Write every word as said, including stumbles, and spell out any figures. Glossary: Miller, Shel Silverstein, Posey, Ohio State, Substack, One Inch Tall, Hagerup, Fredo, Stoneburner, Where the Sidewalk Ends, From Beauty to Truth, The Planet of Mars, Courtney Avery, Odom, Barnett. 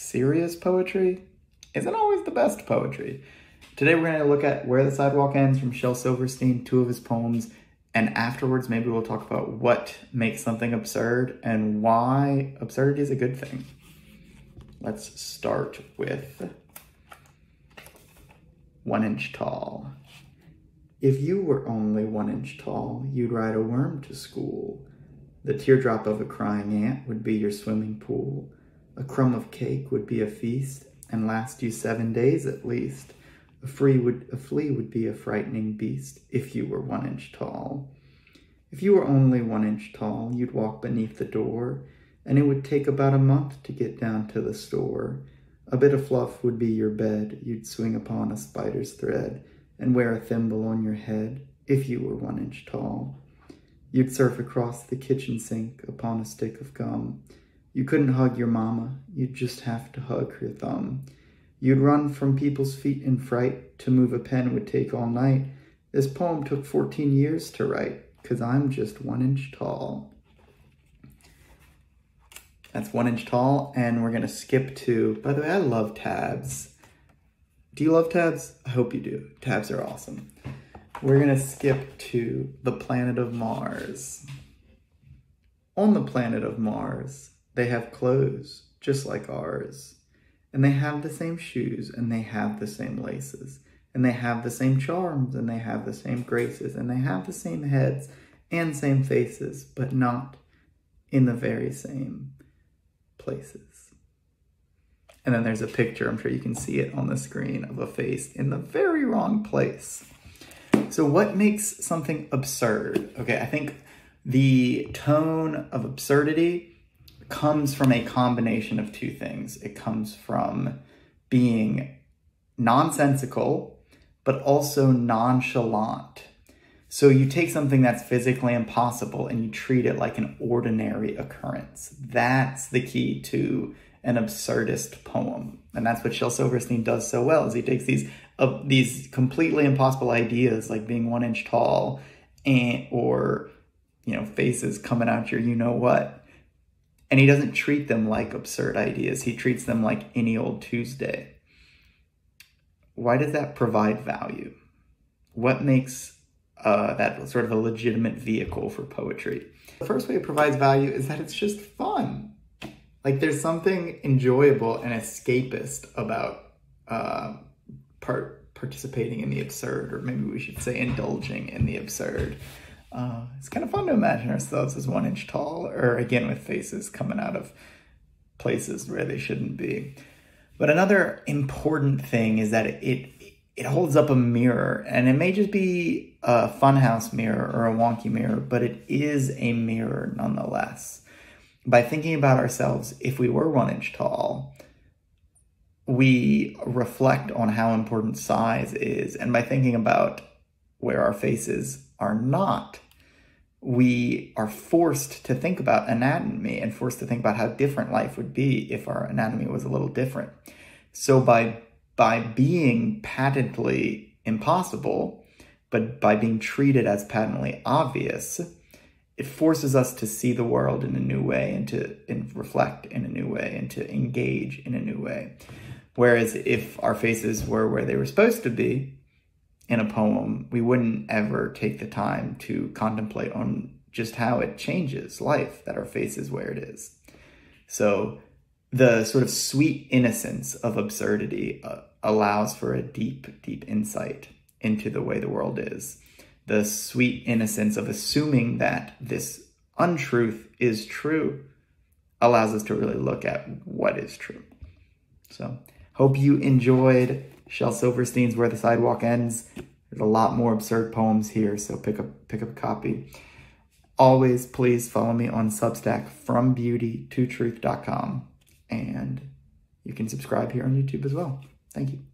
serious poetry isn't always the best poetry. Today we're going to look at Where the Sidewalk Ends from Shel Silverstein, two of his poems, and afterwards maybe we'll talk about what makes something absurd and why absurdity is a good thing. Let's start with One Inch Tall. If you were only one inch tall, you'd ride a worm to school. The teardrop of a crying ant would be your swimming pool. A crumb of cake would be a feast and last you seven days at least. A, free would, a flea would be a frightening beast if you were one inch tall. If you were only one inch tall, you'd walk beneath the door, and it would take about a month to get down to the store. A bit of fluff would be your bed. You'd swing upon a spider's thread and wear a thimble on your head if you were one inch tall. You'd surf across the kitchen sink upon a stick of gum. You couldn't hug your mama, you'd just have to hug her thumb. You'd run from people's feet in fright. To move a pen would take all night. This poem took fourteen years to write, 'cause I'm just one inch tall. That's One Inch Tall, and we're gonna skip to, by the way, I love tabs. Do you love tabs? I hope you do. Tabs are awesome. We're gonna skip to The Planet of Mars. On the planet of Mars, they have clothes just like ours, and they have the same shoes, and they have the same laces, and they have the same charms, and they have the same graces, and they have the same heads and same faces, but not in the very same places. And then there's a picture, I'm sure you can see it on the screen, of a face in the very wrong place. So what makes something absurd? Okay, I think the tone of absurdity comes from a combination of two things. It comes from being nonsensical, but also nonchalant. So you take something that's physically impossible and you treat it like an ordinary occurrence. That's the key to an absurdist poem. And that's what Shel Silverstein does so well, is he takes these, uh, these completely impossible ideas, like being one inch tall, and, or you know, faces coming out your you-know-what, and he doesn't treat them like absurd ideas. He treats them like any old Tuesday. Why does that provide value? What makes uh, that sort of a legitimate vehicle for poetry? The first way it provides value is that it's just fun. Like, there's something enjoyable and escapist about uh, part participating in the absurd, or maybe we should say indulging in the absurd. Uh, it's kind of fun to imagine ourselves as one inch tall, or again with faces coming out of places where they shouldn't be. But another important thing is that it it holds up a mirror, and it may just be a funhouse mirror or a wonky mirror, but it is a mirror nonetheless. By thinking about ourselves, if we were one inch tall, we reflect on how important size is, and by thinking about where our faces are not, we are forced to think about anatomy and forced to think about how different life would be if our anatomy was a little different. So by, by being patently impossible, but by being treated as patently obvious, it forces us to see the world in a new way, and to and reflect in a new way, and to engage in a new way. Whereas if our faces were where they were supposed to be, in a poem, we wouldn't ever take the time to contemplate on just how it changes life, that our face is where it is. So the sort of sweet innocence of absurdity uh, allows for a deep, deep insight into the way the world is. The sweet innocence of assuming that this untruth is true allows us to really look at what is true. So hope you enjoyed Shel Silverstein's Where the Sidewalk Ends. There's a lot more absurd poems here, so pick up, pick up a copy. Always, please follow me on Substack, From Beauty to Truth dot com, and you can subscribe here on YouTube as well. Thank you.